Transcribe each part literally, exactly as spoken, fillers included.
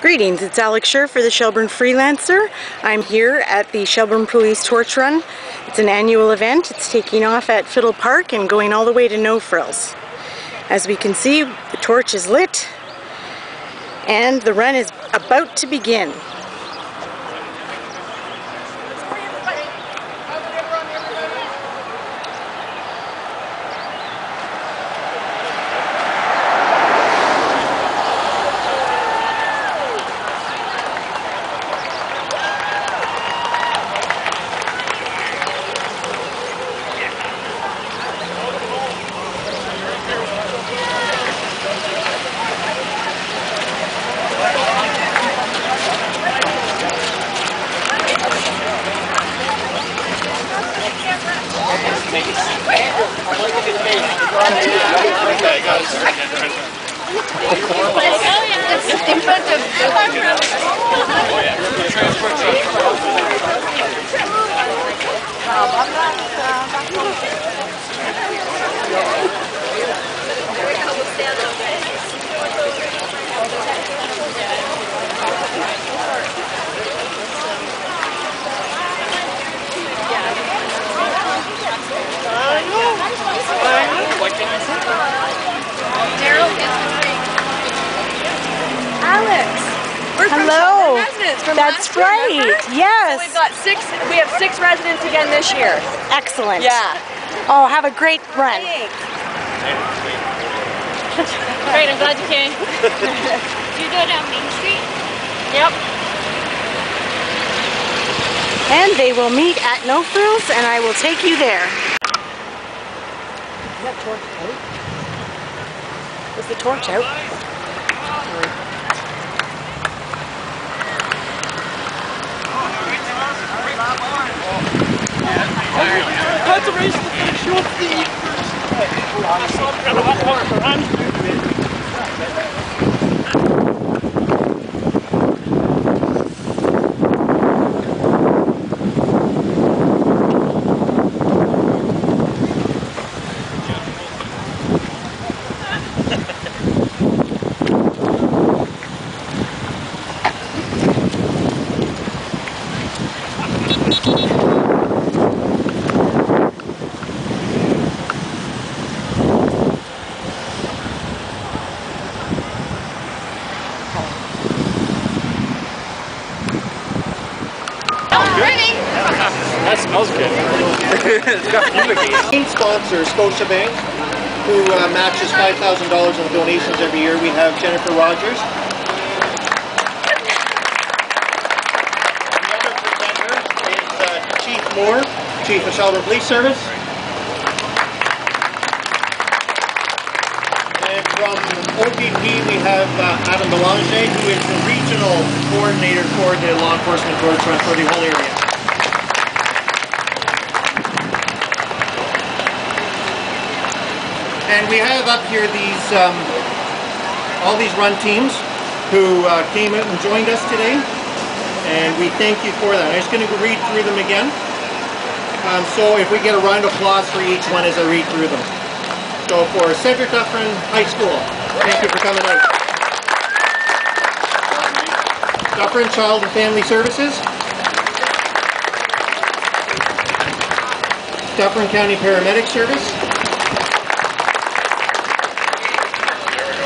Greetings, it's Alex Sher for the Shelburne Freelancer. I'm here at the Shelburne Police Torch Run. It's an annual event. It's taking off at Fiddle Park and going all the way to No Frills. As we can see, the torch is lit and the run is about to begin. That's right. Remember? Yes. So we've got six. We have six residents again this year. Excellent. Yeah. Oh, have a great run. Great. I'm glad you came. Do you go down Main Street? Yep. And they will meet at No Frills, and I will take you there. Is that torch out? Is the torch out? That's a race to finish your feet. I saw him grab a hot water for Andy. Sponsor Scotiabank, who uh, matches five thousand dollars in donations every year. We have Jennifer Rogers. The other presenter is uh, Chief Moore, Chief of Shelburne Police Service. And from O P P we have uh, Adam Belanger, who is the Regional Coordinator for the Law Enforcement Torch Run for the whole area. And we have up here these, um, all these run teams who uh, came out and joined us today, and we thank you for that. I'm just going to read through them again. Um, so if we get a round of applause for each one as I read through them. So for Cedric Dufferin High School, thank you for coming out. Dufferin Child and Family Services. Dufferin County Paramedic Service.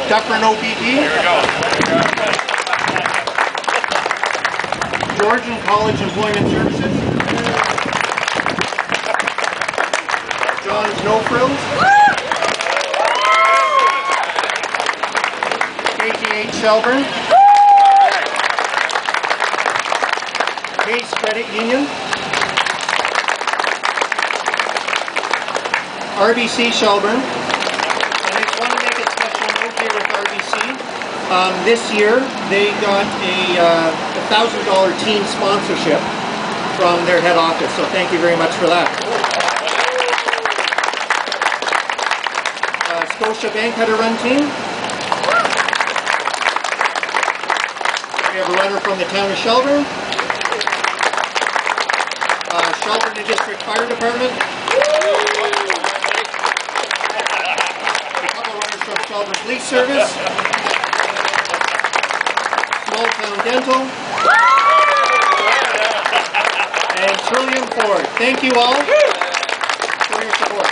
Dufferin O B D, Georgian College Employment Services, John's No Frills, K T H Shelburne, Case Credit Union, R B C Shelburne. Um, this year, they got a uh, one thousand dollar team sponsorship from their head office, so thank you very much for that. Uh, Scotiabank had a run team. We have a runner from the town of Shelburne. Uh, Shelburne District Fire Department. A couple runners from Shelburne Police Service. Old Town Dental, and Trillium Ford. Thank you all for your support.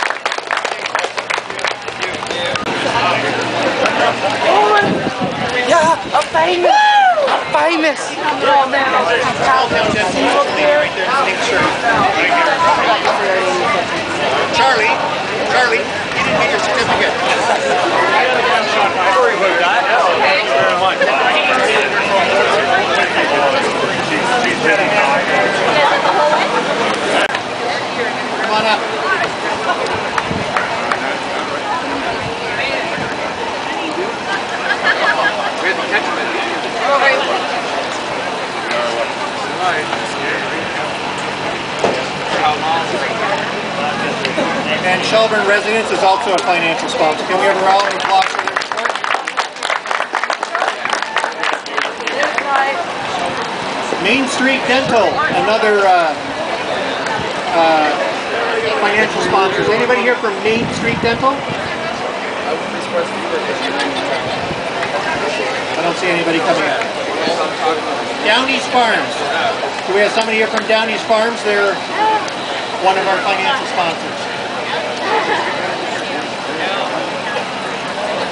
Yeah, I'm famous. I'm famous. Old Town Dental, right there. Make sure. Charlie, Charlie, you didn't get your certificate. Don't worry about that. Come on up. And Shelburne Residence is also a financial sponsor. Can we have a round of applause for their support? Main Street Dental, another uh, uh, financial sponsor. Is anybody here from Main Street Dental? I don't see anybody coming up. Downey's Farms. Do we have somebody here from Downey's Farms? They're one of our financial sponsors.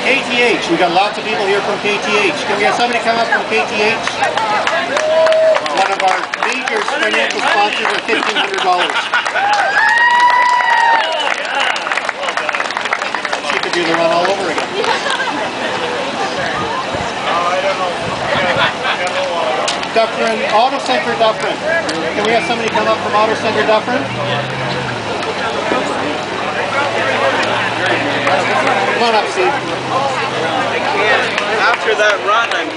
K T H, we got lots of people here from K T H. Can we have somebody come up from K T H? One of our major financial sponsors of fifteen hundred dollars. She could do the run all over again. Dufferin, Auto Center Dufferin. Can we have somebody come up from Auto Center Dufferin? Come on up, Steve. I can't. After that run, I'm...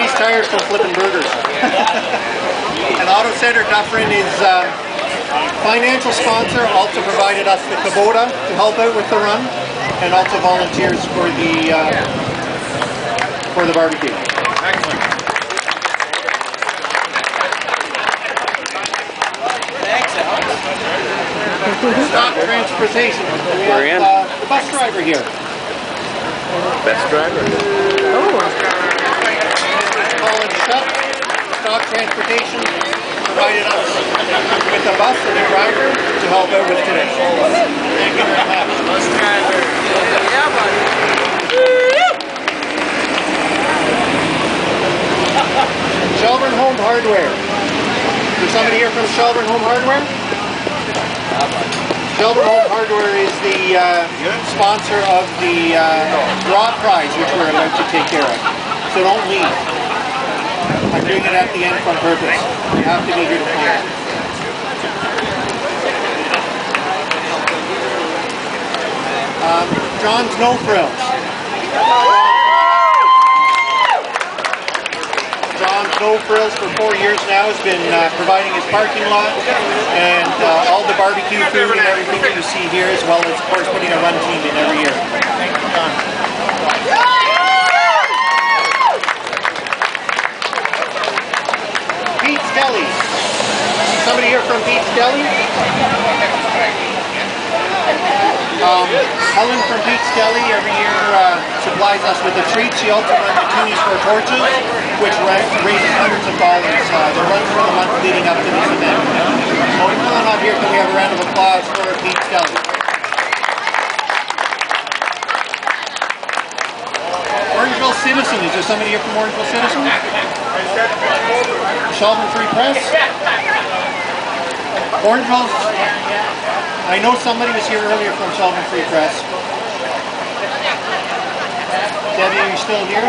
He's tired from flipping burgers. And Auto Center Dufferin is a financial sponsor, also provided us the Kubota to help out with the run, and also volunteers for the, uh, for the barbecue. Excellent. Stock transportation. We have uh, the bus driver here. Best driver. Oh. Colin Shutt, Stock Transportation, provided us with a bus and a driver to help out with today. Thank you very much. Bus driver. Yeah, buddy. Shelburne Home Hardware. Is there somebody here from Shelburne Home Hardware? Shelburne Home Hardware is the uh, sponsor of the uh, Raw Prize, which we're about to take care of. So don't leave. I'm doing it at the end on purpose. You have to be here to play it. Um, John's No Frills. John's No Frills for four years now has been uh, providing his parking lot and uh, all the barbecue food and everything that you see here, as well as, of course, putting a run team in every year. Thank you, John. Pete's Deli. Somebody here from Pete's Deli? Um, Helen from Pete's Deli every year uh, supplies us with a treat. She also runs Tunis for Torches, which raises hundreds of dollars. Uh, the runs for the month leading up to this event. So if no one up here, can we have a round of applause for Pete's Deli? Orangeville Citizen. Is there somebody here from Orangeville Citizen? Shelburne Free Press? Orangeville? I know somebody was here earlier from Shelburne Free Press. Debbie, are you still here?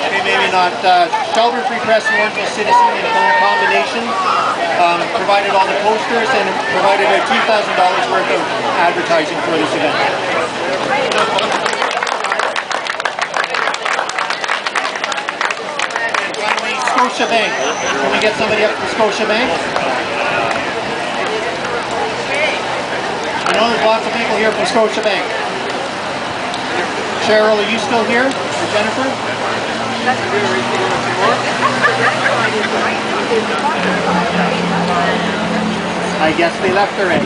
Maybe, maybe not. Uh, Shelburne Free Press and Orangeville Citizen in a combination um, provided all the posters and provided a two thousand dollars worth of advertising for this event. Finally, Scotiabank. Can we get somebody up from Scotiabank? I know there's lots of people here from Scotiabank. Cheryl, are you still here? Or Jennifer? I guess they left their egg.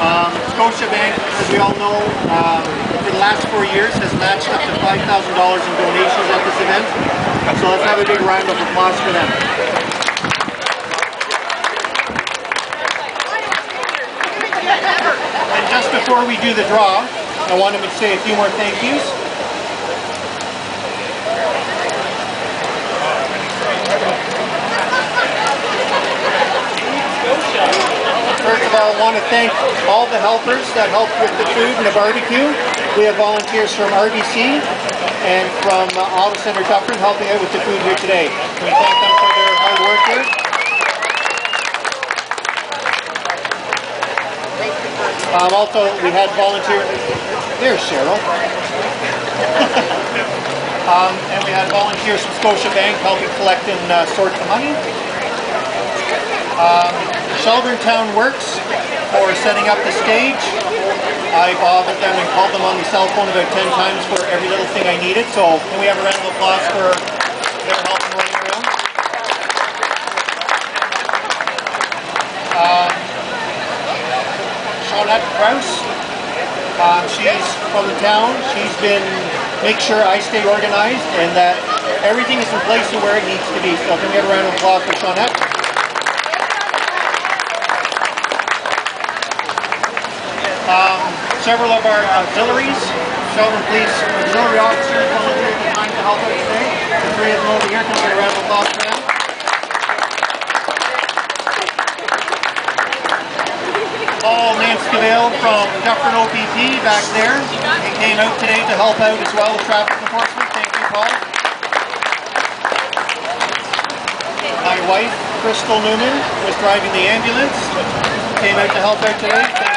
Um, Scotiabank, as we all know, um, did a the last four years has matched up to five thousand dollars in donations at this event. So let's have a big round of applause for them. And just before we do the draw, I wanted to say a few more thank yous. First of all, I want to thank all the helpers that helped with the food and the barbecue. We have volunteers from R B C and from uh, Auto Center Dufferin helping out with the food here today. We thank them for their hard work here. Um, also, we had volunteers. There's Cheryl. um, and we had volunteers from Scotiabank helping collect and uh, sort the money. Um, Shelburne Town Works for setting up the stage. I bothered them and called them on the cell phone about ten times for every little thing I needed. So can we have a round of applause for their help in running around? Um, Charlotte Krause, um, she's from the town. She's been, make sure I stay organized and that everything is in place and where it needs to be. So can we have a round of applause for Charlotte? Um, several of our auxiliaries, Shelburne Police auxiliary officers, volunteered at the time to help out today. The three of them over here, can we get a round of applause for them? Paul Manscavale from Dufferin O P P back there. He came out today to help out as well with traffic enforcement. Thank you, Paul. My wife, Crystal Newman, was driving the ambulance. Came out to help out today. Thank you.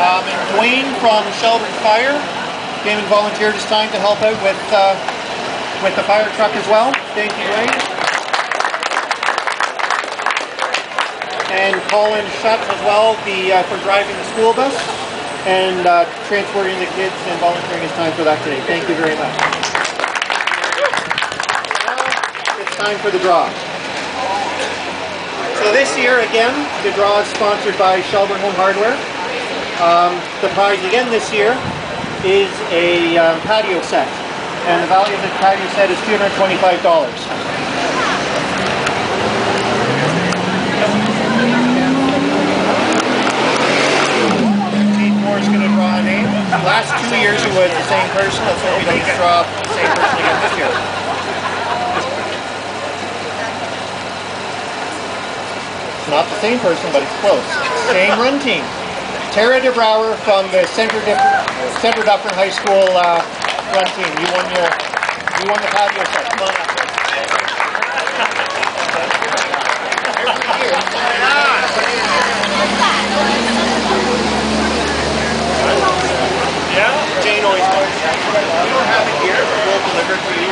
Um, and Dwayne from Shelburne Fire came and volunteered his time to help out with uh, with the fire truck as well. Thank you, Dwayne. And Colin Schutz as well, the uh, for driving the school bus and uh, transporting the kids and volunteering his time for that today. Thank you very much. Now it's time for the draw. So this year again, the draw is sponsored by Shelburne Home Hardware. Um, the prize again this year is a um, patio set, and the value of the patio set is two hundred twenty-five dollars. Chief Moore is going to draw a name. The last two years it was the same person. That's what we did, to draw the same person again this year. It's not the same person, but it's close. Same run team. Tara DeBrower from the Center Dufferin High School uh, run team. You won your, you won the patio set. Come on up. Yeah. Jane always knows. You don't have it here, but we'll deliver it to you.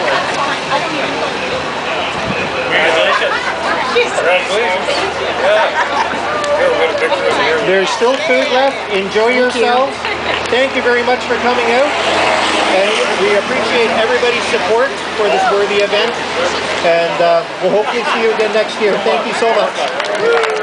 Congratulations. Congratulations. There's still food left. Enjoy yourselves. Thank you very much for coming out. And we appreciate everybody's support for this worthy event. And uh, we'll hopefully see you again next year. Thank you so much.